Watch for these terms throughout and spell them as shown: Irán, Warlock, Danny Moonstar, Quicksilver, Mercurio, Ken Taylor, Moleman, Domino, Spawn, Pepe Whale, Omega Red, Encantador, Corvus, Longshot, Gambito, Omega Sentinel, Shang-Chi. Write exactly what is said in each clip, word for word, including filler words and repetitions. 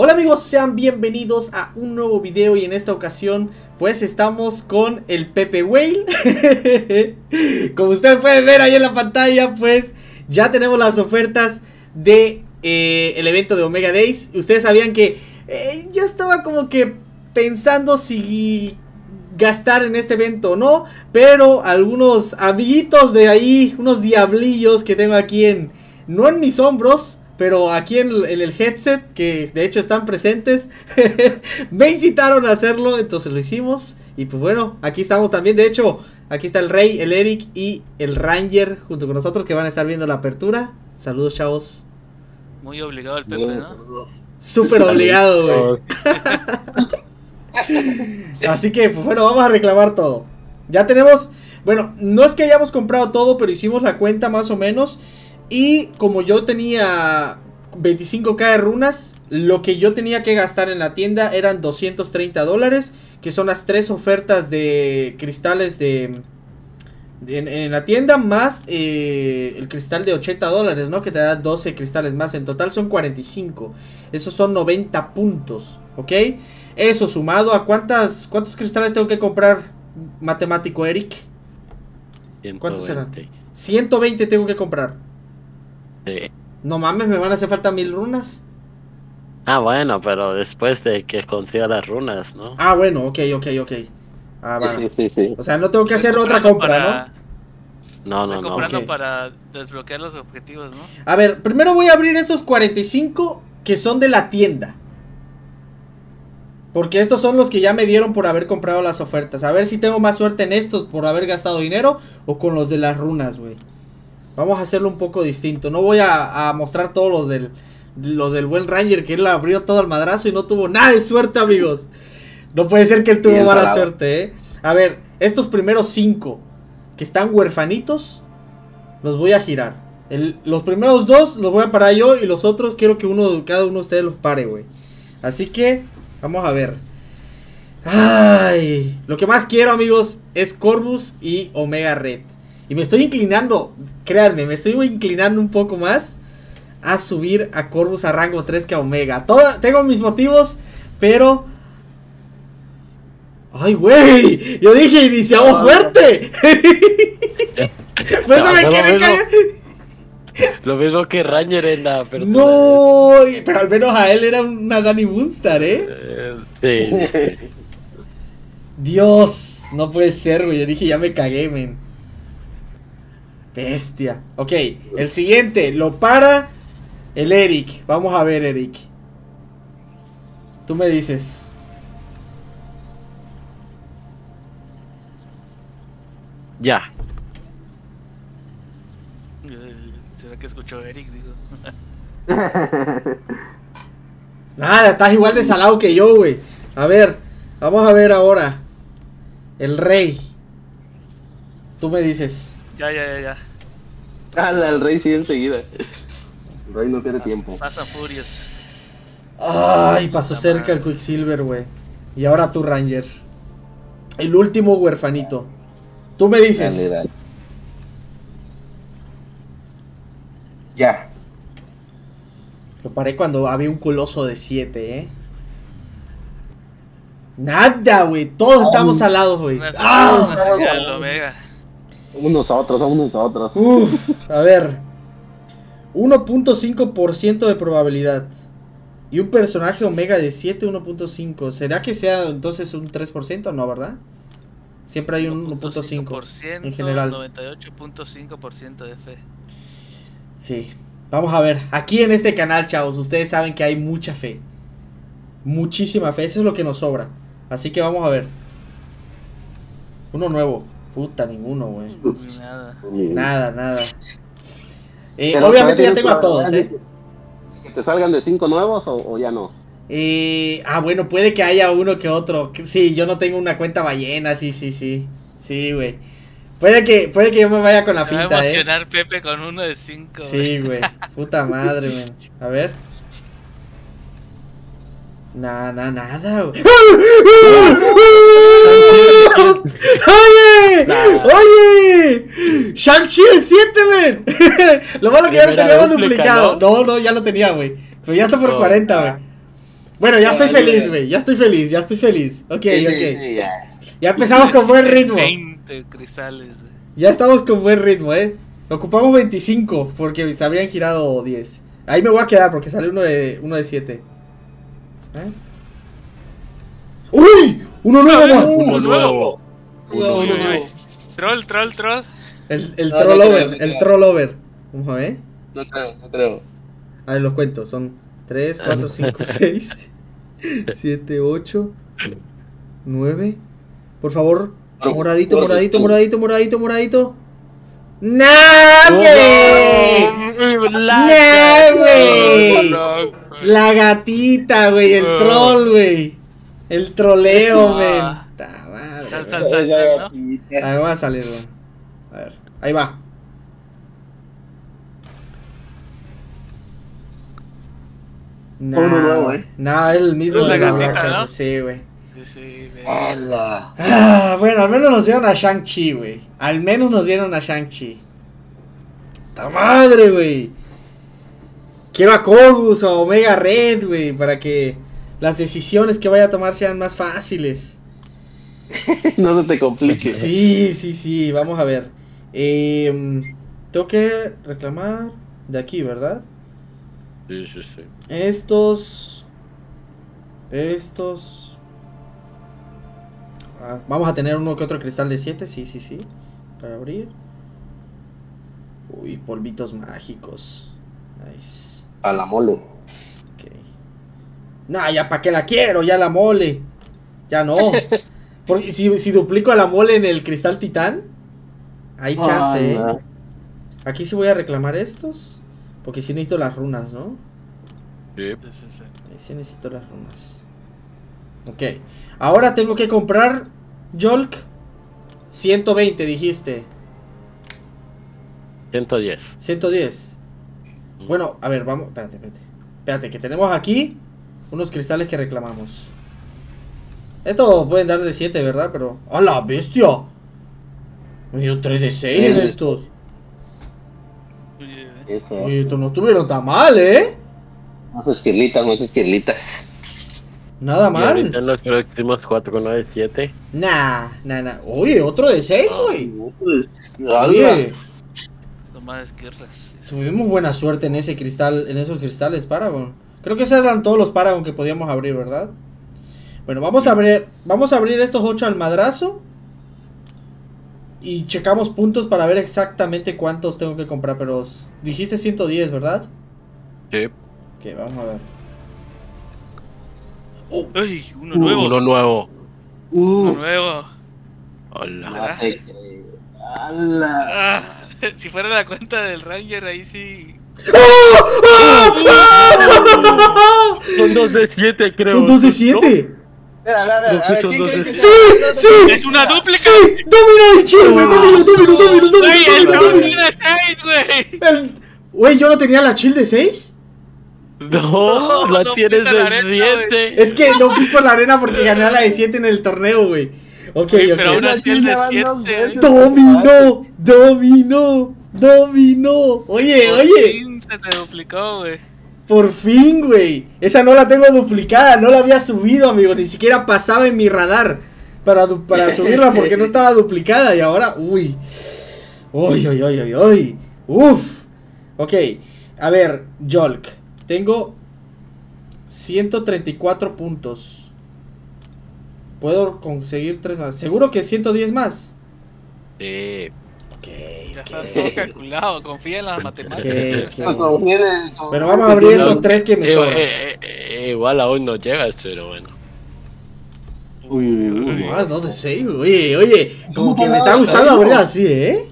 Hola amigos, sean bienvenidos a un nuevo video y en esta ocasión pues estamos con el Pepe Whale. Como ustedes pueden ver ahí en la pantalla, pues ya tenemos las ofertas de eh, el evento de Omega Days. Ustedes sabían que eh, yo estaba como que pensando si gastar en este evento o no, pero algunos amiguitos de ahí, unos diablillos que tengo aquí en, no en mis hombros, pero aquí en el headset, que de hecho están presentes, me incitaron a hacerlo, entonces lo hicimos. Y pues bueno, aquí estamos también, de hecho, aquí está el Rey, el Eric y el Ranger junto con nosotros que van a estar viendo la apertura. Saludos, chavos. Muy obligado el Pepe, ¿no? Súper obligado, güey. Así que pues bueno, vamos a reclamar todo. Ya tenemos, bueno, no es que hayamos comprado todo, pero hicimos la cuenta más o menos. Y como yo tenía veinticinco K de runas, lo que yo tenía que gastar en la tienda eran doscientos treinta dólares, que son las tres ofertas de cristales de, de en, en la tienda, más eh, el cristal de ochenta dólares, ¿no? Que te da doce cristales más, en total son cuarenta y cinco. Esos son noventa puntos, ¿ok? Eso sumado a cuántas, cuántos cristales tengo que comprar, matemático Eric. ¿Cuántos serán? ciento veinte tengo que comprar. No mames, me van a hacer falta mil runas. Ah, bueno, pero después de que consiga las runas, ¿no? Ah, bueno, ok, ok, ok. Ah, va. Sí, sí, sí. O sea, no tengo que hacer otra compra, para... ¿no? No, no, no. Comprando, okay, para desbloquear los objetivos, ¿no? A ver, primero voy a abrir estos cuarenta y cinco que son de la tienda, porque estos son los que ya me dieron por haber comprado las ofertas. A ver si tengo más suerte en estos por haber gastado dinero o con los de las runas, güey. Vamos a hacerlo un poco distinto. No voy a, a mostrar todos los del, los del buen Ranger, que él abrió todo al madrazo y no tuvo nada de suerte, amigos. No puede ser que él tuvo bien mala parado suerte, ¿eh? A ver, estos primeros cinco que están huerfanitos, los voy a girar. El, los primeros dos los voy a parar yo y los otros quiero que uno, cada uno de ustedes los pare, güey. Así que, vamos a ver. Ay, lo que más quiero, amigos, es Corvus y Omega Red. Y me estoy inclinando, créanme, me estoy inclinando un poco más a subir a Corvus a rango tres que a Omega. Todo, tengo mis motivos, pero... ¡Ay, güey! Yo dije, iniciamos no, fuerte. No, pues no, me no, quiere caer. Lo mismo que Ranger en la apertura. No, pero al menos a él era una Danny Moonstar, ¿eh? eh sí. Dios, no puede ser, güey. Yo dije, ya me cagué, men. Bestia. Ok, el siguiente lo para el Eric. Vamos a ver, Eric. Tú me dices. Ya. ¿Será que escuchó Eric? Digo. Nada, estás igual de salado que yo, güey. A ver, vamos a ver ahora. El Rey. Tú me dices. Ya, ya, ya, ya. Ala, el Rey sigue enseguida. El Rey no tiene tiempo. Pasa furios. Ay, pasó la cerca madre el Quicksilver, güey. Y ahora tu Ranger. El último huerfanito. Tú me dices. Dale, dale. Ya. Lo paré cuando había un coloso de siete, ¿eh? Nada, güey. Todos oh. estamos alados, güey. ¡Ah! Unos a otros, a unos a otros. Uf, a ver. uno punto cinco por ciento de probabilidad. Y un personaje Omega de siete, uno punto cinco. ¿Será que sea entonces un tres por ciento o no, verdad? Siempre hay un uno punto cinco por ciento en general. noventa y ocho punto cinco por ciento de fe. Sí. Vamos a ver. Aquí en este canal, chavos, ustedes saben que hay mucha fe. Muchísima fe. Eso es lo que nos sobra. Así que vamos a ver. Uno nuevo. Puta, ninguno, güey. Nada, nada, nada. Eh, obviamente ya tengo a todos, ¿eh? ¿Que te salgan de cinco nuevos o, o ya no? Eh, ah, bueno, puede que haya uno que otro. Sí, yo no tengo una cuenta ballena, sí, sí, sí. Sí, güey. Puede que, puede que yo me vaya con la finta, ¿eh? Me va a emocionar, ¿eh? Pepe con uno de cinco. Sí, güey. Puta madre, güey. A ver. Nah, nah, nada, güey. ¡Oye! Nah. ¡Oye! ¡Shang-Chi el siete, men! Lo malo que ya lo teníamos duplicado. No, no, ya lo tenía, güey. Pero ya está por oh, cuarenta, güey. Bueno, ya estoy feliz, güey. Ya estoy feliz, ya estoy feliz. Ok, sí, ok. Sí, sí, ya. ya empezamos con buen ritmo. veinte cristales. Ya estamos con buen ritmo, eh. Ocupamos veinticinco porque se habrían girado diez. Ahí me voy a quedar porque sale uno de uno de siete. ¿Eh? ¡Uy! ¡Uno nuevo! Ver, ¡Uno nuevo! Uno nuevo. Uy, uy, uy. Troll, troll, troll. El, el no, troll no over, creo, el creo. troll over. Vamos a ver. No creo, no creo. A ver, los cuento. Son tres, cuatro, cinco, seis, siete, ocho, nueve. Por favor, moradito, moradito, moradito, moradito, moradito. ¡No, güey! ¡No, güey! La gatita, güey, el troll, güey. El troleo, güey. Ahí va a salir, güey. A ver, ahí va. Nada, nah, es el mismo. Es la gatita, ¿no? Sí, güey. Sí, de... ah, bueno, al menos nos dieron a Shang-Chi, güey. Al menos nos dieron a Shang-Chi. ¡Ta madre, güey! Quiero a Corvus o a Omega Red, güey, para que las decisiones que vaya a tomar sean más fáciles. No se te complique. Sí, sí, sí, vamos a ver. Eh, tengo que reclamar de aquí, ¿verdad? Sí, sí, sí. Estos... Estos... Ah, vamos a tener uno que otro cristal de siete, sí, sí, sí. Para abrir. Uy, polvitos mágicos. Nice. A la mole. Ok. Nah, ya para qué la quiero, ya la mole. Ya no. Porque si, si duplico a la mole en el cristal titán, hay chance, ay, eh. No. Aquí sí voy a reclamar estos. Porque sí necesito las runas, ¿no? Sí, sí necesito las runas. Ok, ahora tengo que comprar Yolk ciento veinte, dijiste ciento diez. ciento diez. Bueno, a ver, vamos, espérate, espérate Espérate, que tenemos aquí unos cristales que reclamamos. Estos pueden dar de siete, ¿verdad? Pero... ¡a la bestia! Me dio tres de seis en estos. Oye, estos no estuvieron tan mal, ¿eh? No es esquirlita, no es esquirlita. Nada mal. Ahorita no creo que hicimos cuatro, nueve, siete. Nah, nah, nah. Oye, otro de seis, güey. Ah, oye. Tomadas guerras. Tuvimos buena suerte en ese cristal, en esos cristales Paragon. Creo que esos eran todos los Paragon que podíamos abrir, ¿verdad? Bueno, vamos a abrir, vamos a abrir estos ocho al madrazo. Y checamos puntos para ver exactamente cuántos tengo que comprar, pero dijiste ciento diez, ¿verdad? Sí. Ok, vamos a ver. Oh. Uy, uno uh, nuevo. Uno nuevo. Uh. Uno nuevo. Hola. Ah, si fuera la cuenta del Ranger, ahí sí. Son dos de siete, creo. Son dos de siete. Sí, sí. Es una dúplica. Sí, Domino y Chile, güey. Domino, Domino, Domino, Domino. El güey, yo no tenía la chill de seis. No, no, la no tienes de siete. Es que no fui por la arena porque gané a la de siete en el torneo, güey. Ok, wey, pero ok. Pero una chill de siete. Dominó, dominó, dominó. Oye, por oye. Por fin se te duplicó, güey. Por fin, güey. Esa no la tengo duplicada, no la había subido, amigo. Ni siquiera pasaba en mi radar para, para subirla porque no estaba duplicada. Y ahora, uy. Uy, uy, uy, uy, uy. Uf. Ok, a ver, Yolk. Tengo ciento treinta y cuatro puntos. ¿Puedo conseguir tres más? ¿Seguro que ciento diez más? Sí. Ok. Ya está todo calculado. Confía en las matemáticas. Bueno, vamos a abrir estos tres que me sobran. Igual aún no llegas, pero bueno. Uy, uy, uy. Más dos de seis. Oye, oye. Como que me está gustando abrir así, ¿eh?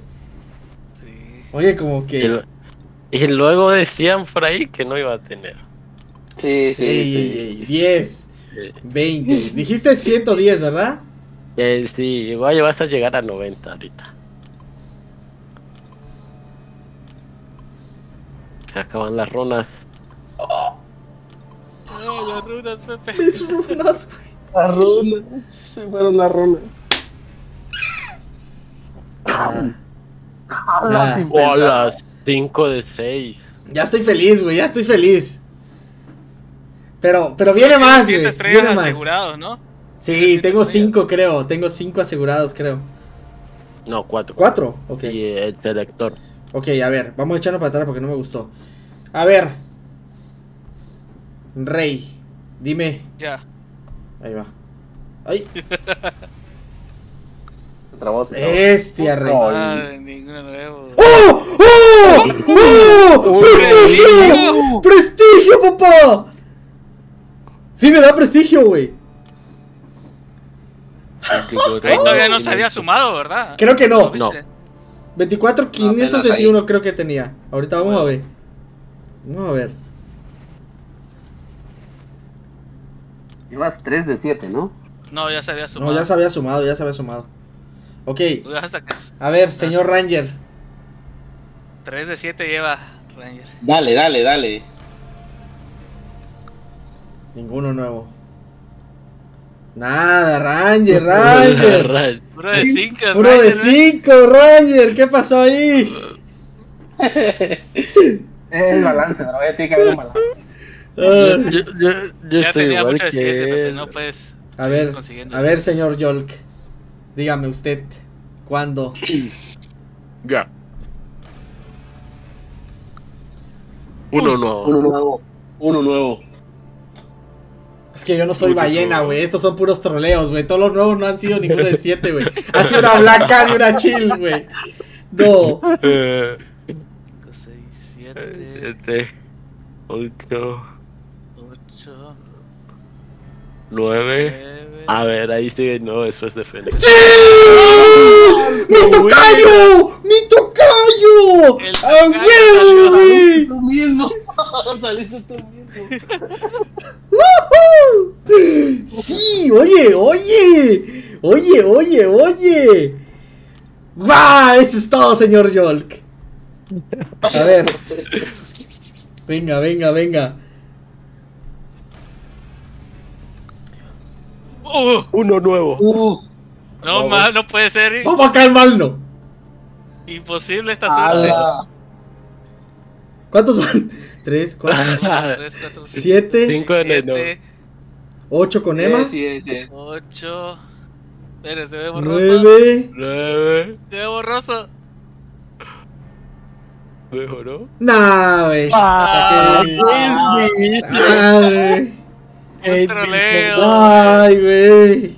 Oye, como que... Y luego decían por ahí que no iba a tener. Sí, sí, sí, sí. diez, veinte. Dijiste ciento diez, ¿verdad? Eh, sí, igual vas a llegar a noventa ahorita. Se acaban las runas. Oh. No, las runas, Pepe. Mis runas, güey. Las runas. Se fueron las runas. Ah. Ah, las cinco de seis. Ya estoy feliz, güey, ya estoy feliz. Pero, pero viene más, güey. Viene más. Asegurados, ¿no? Sí, tengo cinco, creo. Tengo cinco asegurados, creo. No, cuatro. ¿Cuatro? Ok. Y el selector. Ok, a ver, vamos a echarnos para atrás porque no me gustó. A ver. Rey, dime. Ya. Ahí va. ¡Ay! Trabó, trabó. Bestia, Rey. ¡Oh! ¡Oh! ¡Oh! ¡Prestigio! ¡Prestigio, papá! Sí me da prestigio, güey. Ahí todavía no se había sumado, ¿verdad? Creo que no. No. veinticuatro mil quinientos veintiuno no, creo que tenía. Ahorita vamos bueno. a ver. Vamos a ver. Llevas tres de siete, ¿no? No, ya se había sumado. No, ya se había sumado, ya se había sumado. Ok. A ver, señor Ranger. tres de siete lleva Ranger. Dale, dale, dale. Ninguno nuevo. Nada, Ranger, Ranger. Puro de cinco, Puro Ranger, de cinco, Ranger. ¿Qué pasó ahí? El balance, no voy a tener que haber un balance. Uh, yo yo, yo ya estoy tenía igual mucho que... siete, no puedes a ver, a ver, señor Yolk. Dígame usted, ¿cuándo? Ya. Uno nuevo. Uno nuevo. Uno nuevo. Es que yo no soy ballena, güey. Estos son puros troleos, güey. Todos los nuevos no han sido ninguno de siete, güey. Ha sido una blanca y una chill, güey. No. cinco, seis, siete, ocho, nueve. A ver, ahí sigue no después de Félix. ¡Sí! ¡Mi tocayo! ¡Mi tocayo! ¡A huevo, güey! ¡Tú mismo! ¡Saliste tú mismo! Sí, oye, oye, oye, oye, oye. ¡Guau! Eso es todo, señor Yolk. A ver. Venga, venga, venga. Uh, uno nuevo. Uh, no, oh. mal, no puede ser. Vamos a calmarlo. Imposible esta suerte. ¿Cuántos van? tres, cuatro, siete, cinco, ocho con Emma, ocho, espera, se ve borroso, nueve, se ve borroso, mejoró, nah, wey, ah, qué wey, ay, ay, wey,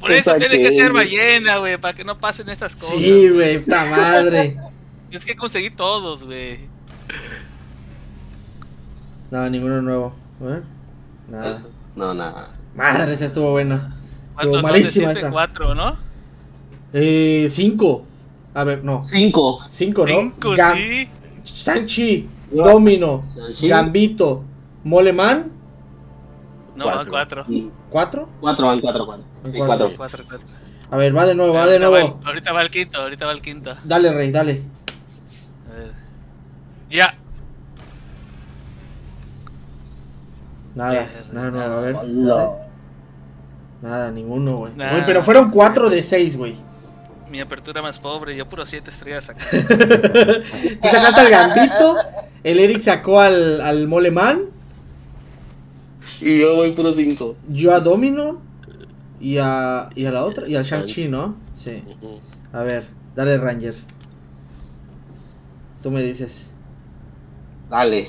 por eso tiene que ser ballena, wey, para que no pasen estas cosas, sí, wey, puta madre, es que conseguí todos, wey. No, ninguno nuevo, ¿eh? Nada. No, nada. Madre, esa estuvo buena. Estuvo malísima esta. cuatro, ¿no? Eh, cinco. A ver, no. Cinco. Cinco, ¿no? Cinco, sí. Shang-Chi, Domino, Gambito, Moleman. No, van cuatro. ¿Cuatro? Cuatro van, cuatro, cuatro. Cuatro, cuatro, cuatro. A ver, va de nuevo, va de nuevo. Ahorita va el quinto, ahorita va el quinto. Dale, Rey, dale. A ver. Ya. Nada, nada, nada, a ver. No. Nada, ninguno, güey. Pero fueron cuatro de seis, güey. Mi apertura más pobre, yo puro siete estrellas acá. Tú sacaste al Gambito, el Eric sacó al, al Moleman. Y yo voy puro cinco. Yo a Domino y a, y a la otra, y al Shang-Chi, ¿no? Sí. A ver, dale, Ranger. Tú me dices. Dale.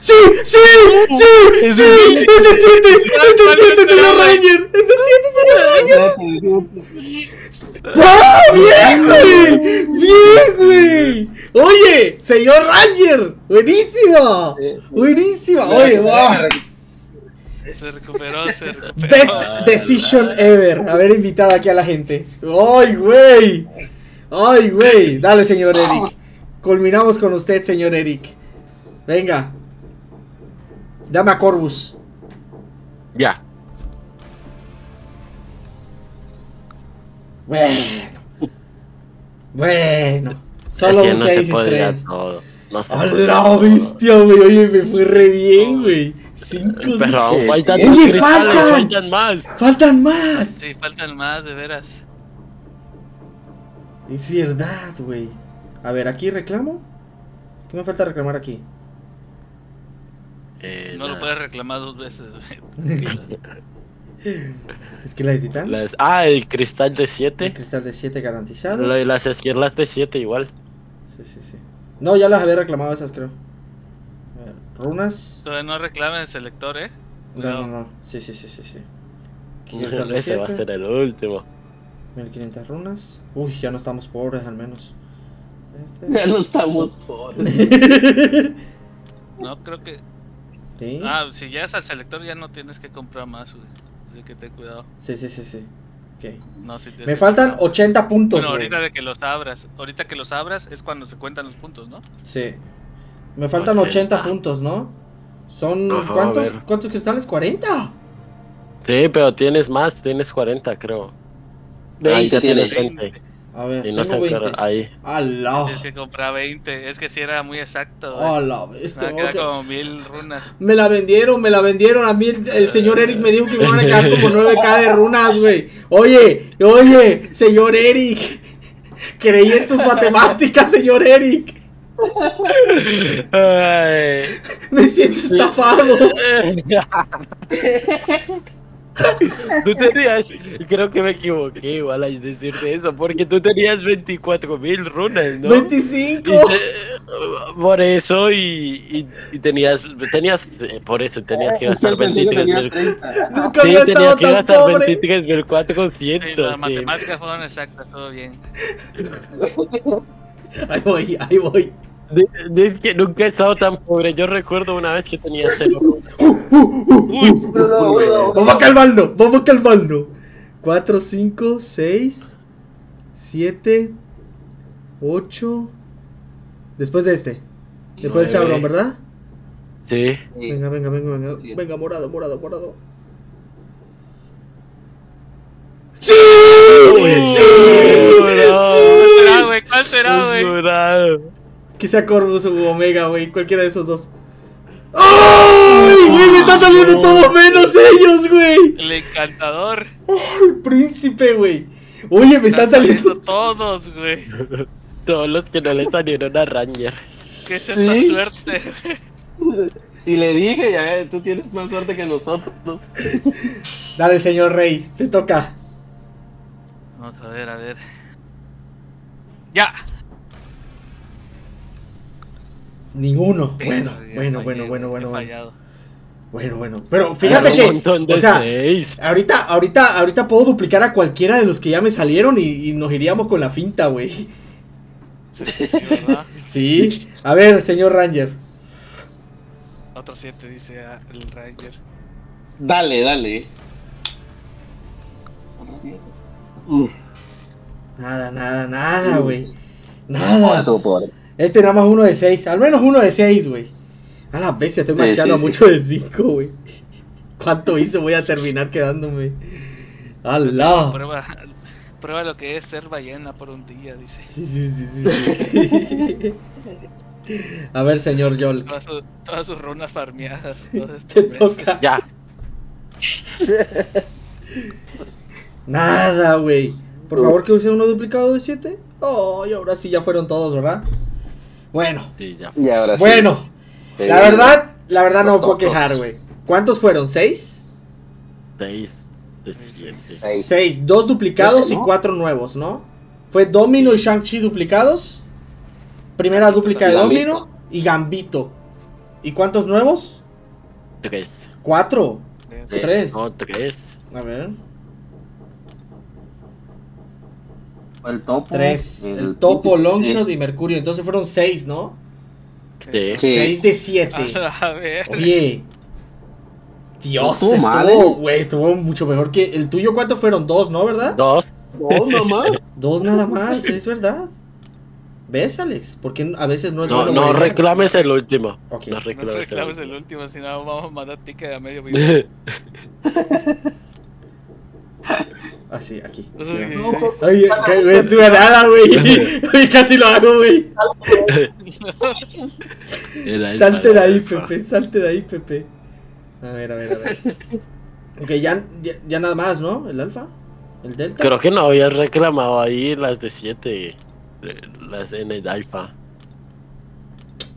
¡Sí! ¡Sí! ¡Sí! ¡Sí! ¡Este siete! ¡Este siete, señor Ranger! ¡Este siete, señor Ranger! ¡Ah! ¡Bien, güey! ¡Bien, güey! ¡Oye! ¡Señor Ranger! ¡Buenísima! ¡Buenísima! ¡Oye, wow! Se recuperó, se recuperó. Best decision ever. Haber invitado aquí a la gente. ¡Ay, güey! ¡Ay, güey! Dale, señor Eric. Culminamos con usted, señor Eric. Venga. Dame a Corvus. Ya. Bueno. Bueno. Solo un seis y tres. ¡Hola, bestia, güey! Oye, me fue re bien, güey. cinco. Pero aún faltan más. ¡Oye, faltan! ¡Faltan más! ¡Faltan más! Sí, faltan más, de veras. Es verdad, güey. A ver, ¿aquí reclamo? ¿Qué me falta reclamar aquí? Eh, no nada. Lo puedes reclamar dos veces, güey. Es que la de Titán. Las, ah, el cristal de siete. El cristal de siete garantizado. La, las esquirlas de siete igual. Sí, sí, sí. No, ya las había reclamado esas, creo. A ver, runas. Todavía no reclamen el selector, eh. No, no, no. Sí, sí, sí, sí. sí. Ese va a ser el último. mil quinientas runas. Uy, ya no estamos pobres, al menos. Este... Ya no estamos pobres. No, creo que. ¿Sí? Ah, si llegas al selector ya no tienes que comprar más, güey. Así que ten cuidado. Sí, sí, sí, sí. Okay. No, si me faltan que... ochenta puntos. Bueno, ahorita de que los abras, ahorita que los abras es cuando se cuentan los puntos, ¿no? Sí. Me faltan ochenta, ochenta puntos, ¿no? Son ajá, ¿cuántos? ¿Cuántos cristales? ¿cuarenta? Sí, pero tienes más, tienes cuarenta, creo. Ahí ya tienes veinte. A ver, y no tengo veinte. Ahí. ¡Ala! Es que comprar veinte, es que si sí era muy exacto. ¡Ala! Esto me queda okay. Como mil runas. Me la vendieron, me la vendieron. A mí el, el señor Eric me dijo que me iban a quedar como nueve K de runas, güey. Oye, oye, señor Eric. Creí en tus matemáticas, señor Eric. Ay. Me siento estafado. Tú tenías, creo que me equivoqué igual al decirte eso, porque tú tenías veinticuatro mil runas, ¿no? veinticinco. Te, por eso y, y, y tenías, tenías, por eso tenías que gastar veintitrés mil. Nunca había sí, estado tan pobre. Tenías que gastar veintitrés mil cuatrocientos. Sí, las sí. Matemáticas fueron exactas, todo bien. Ahí voy, ahí voy. Dices que nunca he estado tan pobre. Yo recuerdo una vez que tenía cero. Vamos a calmarlo, vamos a calmarlo. cuatro, cinco, seis, siete, ocho. Después de este. Después del sabrón, ¿verdad? Sí. Venga, venga, venga, venga. Venga, morado, morado, morado. ¡Sí! ¡Sí! ¿Cuál será, güey? ¿Cuál será, güey? Que sea Corvus o Omega, güey, cualquiera de esos dos. ¡Ay, güey! Me está saliendo no. Todo menos ellos, güey. El encantador. ¡Oh, el príncipe, güey! Oye, me están saliendo todos, güey. Todos los que no le salieron a Ranger. ¿Qué es esta ¿sí? suerte? Y le dije, ya, eh, tú tienes más suerte que nosotros, ¿no? Dale, señor Rey, te toca. Vamos a ver, a ver. ¡Ya! Ninguno. Bueno, bueno, bueno, bueno, bueno, bueno. Bueno, bueno. Pero fíjate que, o sea, ahorita, ahorita, ahorita puedo duplicar a cualquiera de los que ya me salieron y, y nos iríamos con la finta, güey. Sí. A ver, señor Ranger. Otro siete dice el Ranger. Dale, dale. Uf. Nada, nada, nada, güey. Nada. Este nada más uno de seis, al menos uno de seis, güey. A la bestia, estoy manchando sí, sí, mucho de cinco, güey. ¿Cuánto hizo? Voy a terminar quedándome. ¡Alá! Prueba, prueba lo que es ser ballena por un día, dice. Sí, sí, sí, sí. sí. A ver, señor Yolk. Todas, su, todas sus runas farmeadas. Te toca. Ya. Nada, güey. Por favor, que use uno duplicado de siete. Oh, y ahora sí ya fueron todos, ¿verdad? Bueno, sí, ya. Y ahora sí. Bueno, sí, la verdad, la verdad no me puedo quejar, güey. ¿Cuántos fueron? ¿Seis? Seis. Seis. Seis. Dos duplicados y cuatro nuevos, ¿no? Fue Domino y Shang-Chi duplicados. Primera dúplica de Domino y Gambito. ¿Y cuántos nuevos? Tres. ¿Cuatro? Tres. Tres. No, tres. A ver. El topo, tres, el, el topo, Longshot y Mercurio. Entonces fueron seis, ¿no? Sí. seis de siete. Oye, Dios, estuvo, estuvo, güey, estuvo mucho mejor que el tuyo. ¿Cuántos fueron? Dos, ¿no? ¿Verdad? Dos. Dos nada más. Dos nada más, es verdad. ¿Ves, Alex? Porque a veces no es no, bueno. No, no reclames el último. Okay. No reclames, no reclames el último, si no vamos a mandar ticket a medio millón. Ah, sí, aquí. No, ay, no estuve nada, güey. Casi lo hago, güey. Salte de ahí, Pepe. Salte de ahí, Pepe. A ver, a ver, a ver. Ok, ya, ya, ya nada más, ¿no? ¿El alfa? ¿El delta? Creo que no había reclamado ahí las de siete. Las en el alfa.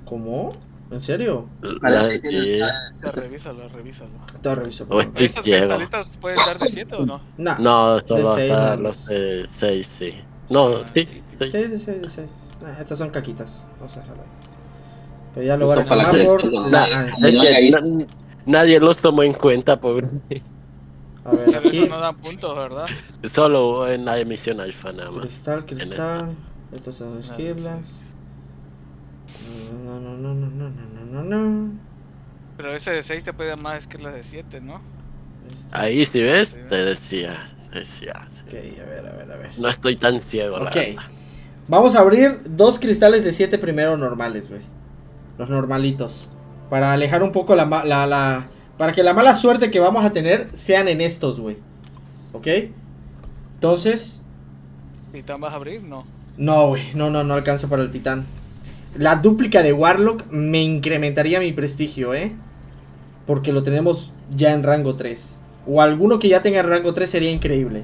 ¿Cómo? ¿En serio? La de diez. Revísalo, revísalo. Te reviso. ¿Estas pistolitas pueden dar de siete o no? No, no solo hasta los de seis, sí. No, sí, seis. seis de seis, de seis. Estas son caquitas. Vamos a dejarlo ahí. Pero ya lo van a tomar por la ansiedad. Nadie los tomó en cuenta, pobre. A ver, aquí. Eso no da puntos, ¿verdad? Solo en la emisión alfa, nada más. Cristal, cristal. Estos son esquirlas. No, no, no, no, no, no, no, no. Pero ese de seis te puede dar más esquirlas de siete, ¿no? Ahí, si ves, te decía. Te decía. Ok, a ver, a ver, a ver. No estoy tan ciego, la verdad. Ok. Vamos a abrir dos cristales de siete primero normales, güey. Los normalitos. Para alejar un poco la, la, la... Para que la mala suerte que vamos a tener sean en estos, güey. ¿Ok? Entonces... ¿Titán vas a abrir? No. No, güey. No, no, no alcanzo para el titán. La dúplica de Warlock me incrementaría mi prestigio, ¿eh? Porque lo tenemos ya en rango tres. O alguno que ya tenga rango tres sería increíble.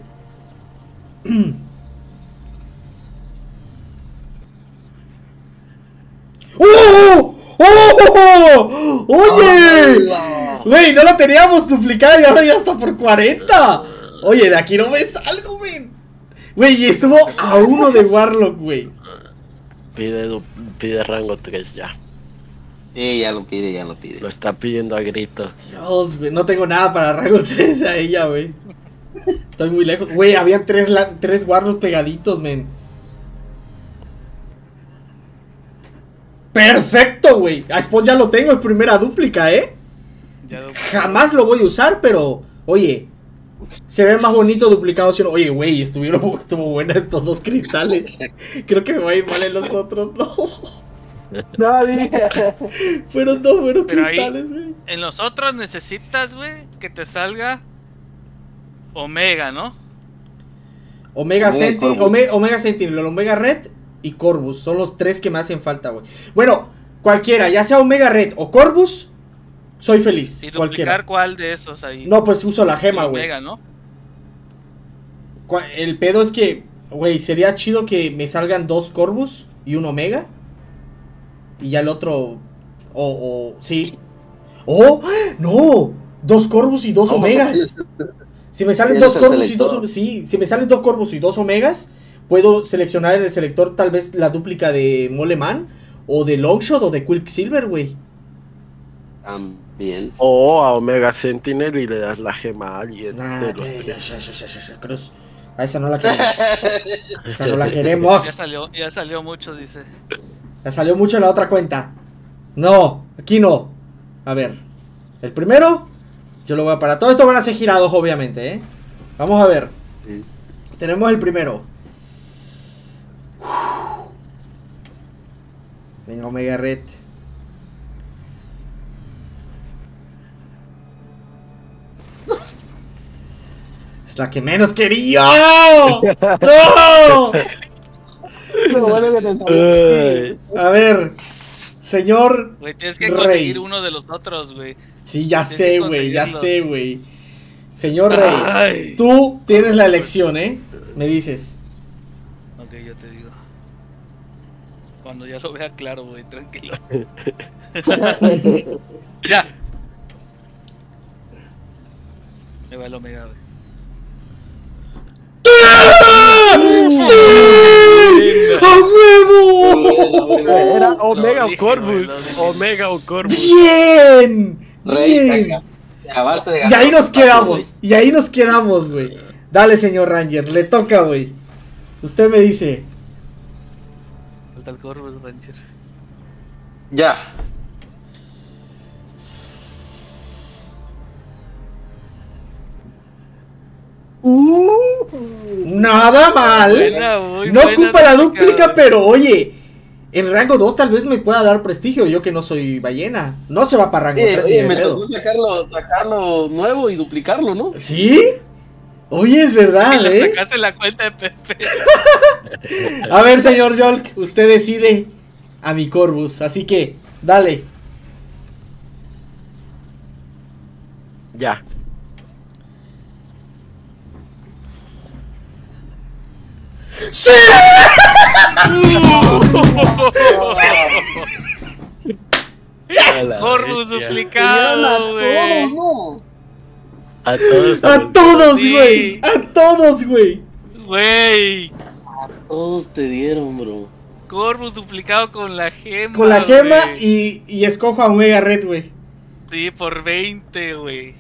¡Oh! ¡Oh! ¡Oye! Güey, no la teníamos duplicada y ahora ya está por cuarenta. Oye, de aquí no me salgo, güey. Güey, y estuvo a uno de Warlock, güey. Pide, pide rango tres ya. Sí, ya lo pide, ya lo pide. Lo está pidiendo a gritos. Dios, güey, no tengo nada para rango tres a ella, güey. Estoy muy lejos. Güey, habían tres, tres Warlocks pegaditos, men. Perfecto, güey. A Spawn ya lo tengo, es primera dúplica, ¿eh? Ya lo... Jamás lo voy a usar, pero... Oye, se ve más bonito duplicado. Si no... Oye, güey, estuvieron estuvo buenas estos dos cristales. Creo que me va a ir mal en los otros, no. No, fueron dos buenos pero cristales, güey. En los otros necesitas, güey, que te salga Omega, ¿no? Omega Sentinel, Ome Omega Sentinel, Omega Red... Y Corvus, son los tres que me hacen falta, güey. Bueno, cualquiera, ya sea Omega Red o Corvus, soy feliz. ¿Y duplicar cuál de esos ahí? No, pues uso la gema, güey. Omega, ¿no? El pedo es que, güey, sería chido que me salgan dos Corvus y un Omega. Y ya el otro... O, o... Sí. ¡Oh! ¡No! Dos Corvus y dos Omegas. Si me salen dos Corvus y dos... Sí, si me salen dos Corvus y dos Omegas... Puedo seleccionar en el selector tal vez la dúplica de Moleman o de Longshot o de Quicksilver, güey. También. O a Omega Sentinel y le das la gema a alguien. Nah, de los ya, ya, ya, ya, ya, Cruz. A esa no la queremos. Esa no la queremos. Ya salió, ya salió mucho, dice. Ya salió mucho en la otra cuenta. No, aquí no. A ver. El primero, yo lo voy a parar. Todo esto van a ser girados, obviamente, ¿eh? Vamos a ver. Sí. Tenemos el primero. Venga, Omega Red. Es la que menos quería. ¡No! A ver, señor. Güey, tienes que conseguir rey. Uno de los otros, güey. Sí, ya tienes sé, güey, ya sé, güey. Señor Rey, ay, tú tienes la elección, ¿eh? Me dices. Ok, yo te digo. Cuando ya lo vea claro, güey, tranquilo. Ya. Me va el Omega, güey. ¡Ah! ¡Sí! ¡A huevo! Era Omega o Corvus. Omega o Corvus. ¡Bien! ¡Bien! Y ahí nos quedamos. Y ahí nos quedamos, güey. Dale, señor Ranger. Le toca, güey. Usted me dice... Al Corvus, Ranger. Ya. Uh, nada mal. Buena, no buena ocupa la dúplica, pero oye, En rango dos tal vez me pueda dar prestigio, yo que no soy ballena. No se va para rango eh, tres. Oye, me tocó sacarlo, sacarlo nuevo y duplicarlo, ¿no? ¿Sí? Oye, es verdad, y ¿eh? Sacaste la cuenta de Pepe. A ver, señor Yolk, usted decide a mi Corvus, así que dale. Ya. ¡Sí! ¡Sí! Corvus duplicado, güey. No. A todos, a todos, güey. A todos, güey. Güey. A todos te dieron, bro. Corvus duplicado con la gema. Con la gema y, y escojo a Omega Red, güey. Sí, por veinte, güey.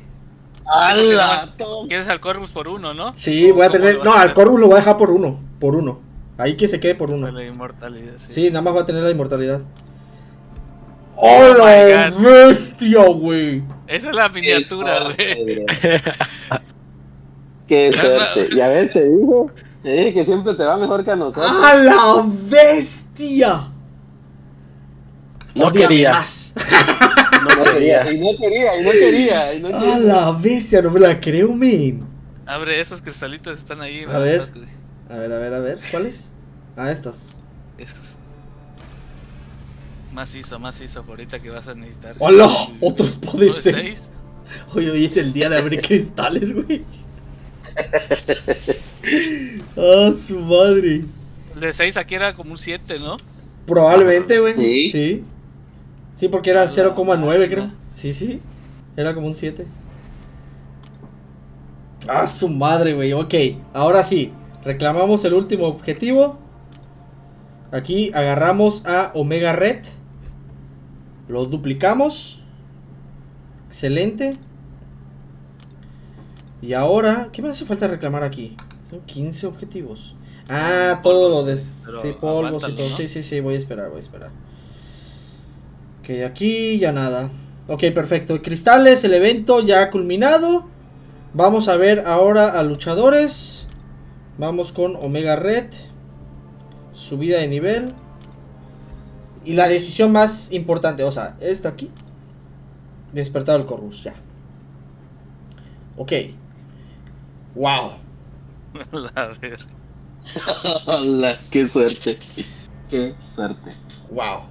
Ala, ¿quieres al Corvus por uno, no? Sí, voy a tener. No, al Corvus lo voy a dejar por uno. Por uno. Ahí que se quede por uno. La inmortalidad, sí. Sí, nada más va a tener la inmortalidad. ¡Hola, oh bestia, güey! Esa es la miniatura, güey. Qué suerte. Ya ves, te digo. Te dije que siempre te va mejor que a nosotros. ¡A la bestia! No quería más. No quería, y no quería, y no quería, y no quería. A la bestia, no me la creo, men. Abre esos cristalitos, están ahí. A ver, a ver, a ver, a ver, ¿cuáles? Ah, estos. Estos. Más hizo, más hizo, por ahorita que vas a necesitar. ¡Hola! Otros poderes. Hoy, hoy es el día de abrir cristales, güey. ¡Ah, su madre! El de seis aquí era como un siete, ¿no? Probablemente, güey. Sí. Sí. Sí, porque era cero coma nueve, creo. Sí, sí. Era como un siete. Ah, su madre, güey. Ok, ahora sí. Reclamamos el último objetivo. Aquí agarramos a Omega Red. Lo duplicamos. Excelente. Y ahora, ¿qué me hace falta reclamar aquí? Son quince objetivos. Ah, todo lo de... Sí, polvos y todo. Sí, sí, sí, voy a esperar, voy a esperar. Ok, aquí ya nada. Ok, perfecto. Cristales, el evento ya ha culminado. Vamos a ver ahora a luchadores. Vamos con Omega Red. Subida de nivel. Y la decisión más importante, o sea, esta aquí. Despertado el Corvus, ya. Ok. Wow. A ver. Hola, qué suerte. Qué suerte. Wow.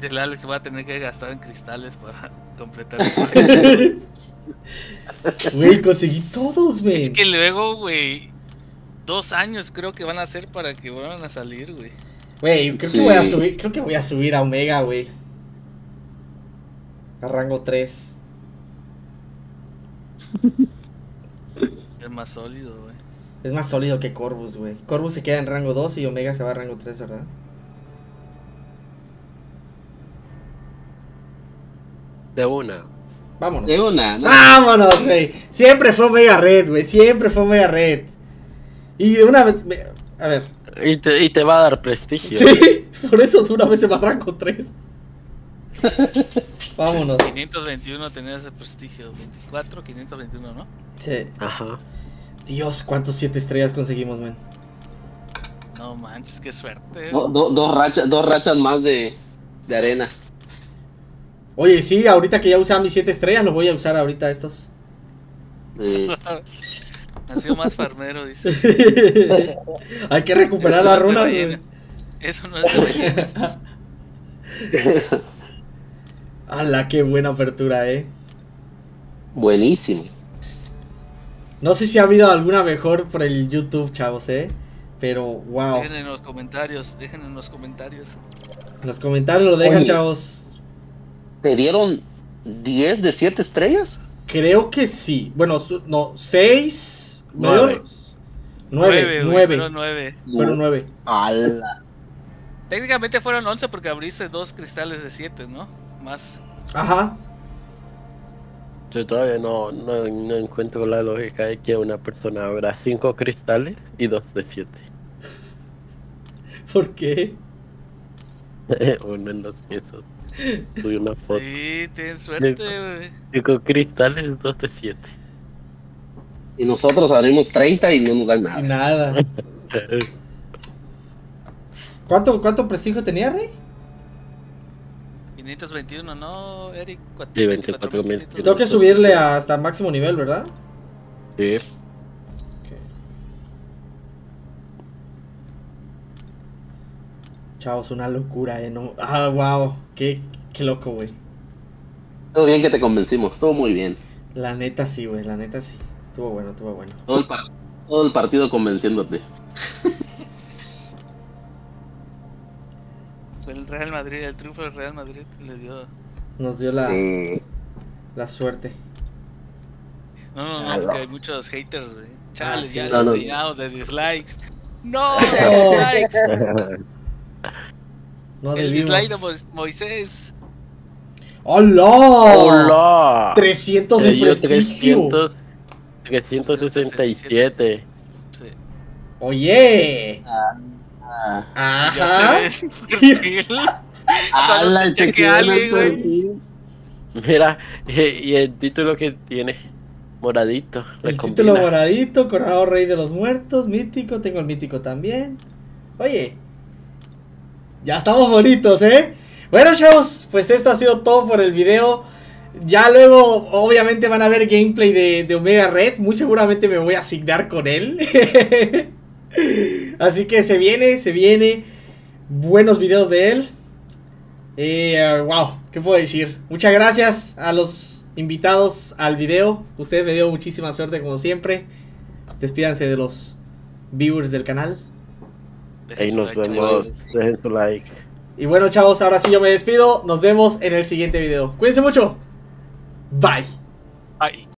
El Alex va a tener que gastar en cristales para completar el Güey, conseguí todos, güey. Es que luego, güey, dos años creo que van a hacer para que vuelvan a salir, güey. Güey, creo, sí. creo que voy a subir a Omega, güey. A rango tres. Es más sólido, güey. Es más sólido que Corvus, güey. Corvus se queda en rango dos y Omega se va a rango tres, ¿verdad? De una. Vámonos. De una, ¿no? Vámonos, güey. Siempre fue Omega Red, güey. Siempre fue Omega Red. Y de una vez. A ver. Y te, y te va a dar prestigio. Sí, por eso de una vez se va a rango tres. Vámonos. quinientos veintiuno tenías ese prestigio. veinticuatro, quinientos veintiuno, ¿no? Sí. Ajá. Dios, cuántos siete estrellas conseguimos, man. No manches, qué suerte. No, do, dos, rachas, dos rachas más de, de arena. Oye, sí, ahorita que ya usaba mis siete estrellas, los voy a usar ahorita estos. Sí. Ha sido más farmero, dice. Hay que recuperar eso la no runa. Es eso no es de ¡Hala, qué buena apertura, eh! Buenísimo. No sé si ha habido alguna mejor por el YouTube, chavos, eh. Pero, wow. Dejen en los comentarios, dejen en los comentarios. Los comentarios lo dejan, Oye. chavos. ¿Te dieron diez de siete estrellas? Creo que sí. Bueno, su, no, seis... nueve. nueve, nueve. Fueron nueve. ¡Hala! Técnicamente fueron once porque abriste dos cristales de siete, ¿no? Más. Ajá. Yo todavía no, no, no encuentro la lógica de que una persona abra cinco cristales y dos de siete. ¿Por qué? Uno en dos piezas. Subí una foto. Sí, ten suerte, güey. Cinco cristales, dos de siete. Y nosotros abrimos treinta y no nos dan nada. Nada. ¿Cuánto, cuánto prestigio tenía, Rey? quinientos veintiuno, ¿no, Eric? cuatro, sí, veinticuatro mil. Tengo que subirle hasta máximo nivel, ¿verdad? Sí. Okay. Chavos, una locura, eh. No... Ah, wow. Qué, qué loco, güey. Todo bien que te convencimos, todo muy bien. La neta sí, güey, la neta sí. Estuvo bueno, estuvo bueno. Todo el, par todo el partido convenciéndote. Fue el Real Madrid, el triunfo del Real Madrid le dio... Nos dio la... Sí. La suerte. No, no, no, porque hay muchos haters, güey. Chale, ah, sí, ya no, no, no. De dislikes. ¡No! ¡Dislikes! No, el dislike de Mo Moisés. ¡Hola! ¡Hola! trescientos de prestigio. trescientos sesenta y siete. Sí. Oye. Ah, ah. Ajá. ¡Hala! Este que Ale, güey. Mira, y, y el título que tiene. Moradito. El combina. Título moradito, coronado rey de los muertos, mítico, tengo el mítico también. Oye. Ya estamos bonitos, ¿eh? Bueno, chavos, pues esto ha sido todo por el video. Ya luego, obviamente, van a ver gameplay de, de Omega Red. Muy seguramente me voy a asignar con él. Así que se viene, se viene. Buenos videos de él. Eh, wow, ¿qué puedo decir? Muchas gracias a los invitados al video. Ustedes me dieron muchísima suerte, como siempre. Despídanse de los viewers del canal. Ahí nos vemos. Dejen su like. Y bueno, chavos, ahora sí yo me despido. Nos vemos en el siguiente video. Cuídense mucho. Bye. Bye.